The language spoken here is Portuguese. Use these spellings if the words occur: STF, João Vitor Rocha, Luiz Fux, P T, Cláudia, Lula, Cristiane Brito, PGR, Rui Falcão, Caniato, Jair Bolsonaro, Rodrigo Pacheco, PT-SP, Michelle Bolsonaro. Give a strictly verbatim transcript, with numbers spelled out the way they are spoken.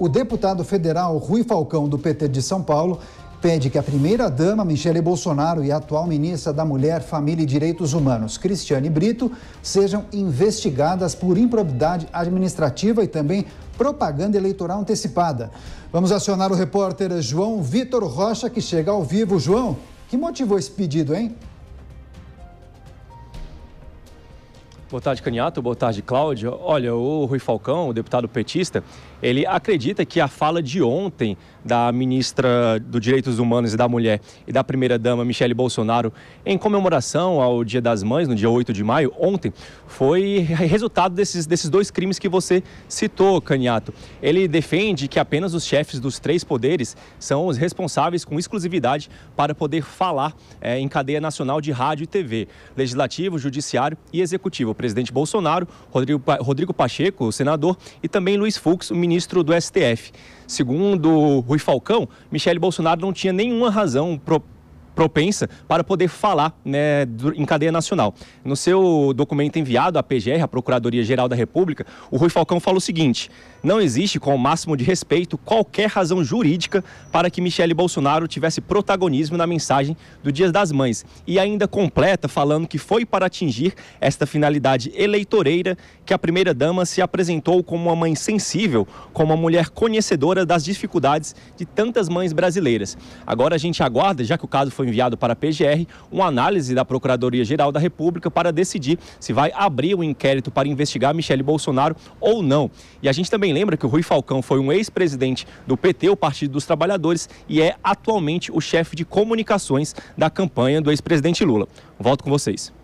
O deputado federal Rui Falcão, do P T de São Paulo, pede que a primeira-dama Michelle Bolsonaro e a atual ministra da Mulher, Família e Direitos Humanos, Cristiane Brito, sejam investigadas por improbidade administrativa e também propaganda eleitoral antecipada. Vamos acionar o repórter João Vitor Rocha, que chega ao vivo. João, que motivou esse pedido, hein? Boa tarde, Caniato. Boa tarde, Cláudia. Olha, o Rui Falcão, o deputado petista, ele acredita que a fala de ontem da ministra dos Direitos Humanos e da Mulher e da primeira-dama Michelle Bolsonaro, em comemoração ao Dia das Mães, no dia oito de maio, ontem, foi resultado desses, desses dois crimes que você citou, Caniato. Ele defende que apenas os chefes dos três poderes são os responsáveis com exclusividade para poder falar é, em cadeia nacional de rádio e T V, legislativo, judiciário e executivo. Presidente Bolsonaro, Rodrigo, Rodrigo Pacheco, o senador, e também Luiz Fux, o ministro do S T F. Segundo Rui Falcão, Michelle Bolsonaro não tinha nenhuma razão pro... propensa para poder falar, né, em cadeia nacional. No seu documento enviado à P G R, a Procuradoria-Geral da República, o Rui Falcão fala o seguinte: não existe, com o máximo de respeito, qualquer razão jurídica para que Michelle Bolsonaro tivesse protagonismo na mensagem do Dia das Mães. E ainda completa falando que foi para atingir esta finalidade eleitoreira que a primeira-dama se apresentou como uma mãe sensível, como uma mulher conhecedora das dificuldades de tantas mães brasileiras. Agora a gente aguarda, já que o caso foi enviado para a P G R, uma análise da Procuradoria-Geral da República para decidir se vai abrir um inquérito para investigar Michelle Bolsonaro ou não. E a gente também lembra que o Rui Falcão foi um ex-presidente do P T, o Partido dos Trabalhadores, e é atualmente o chefe de comunicações da campanha do ex-presidente Lula. Volto com vocês.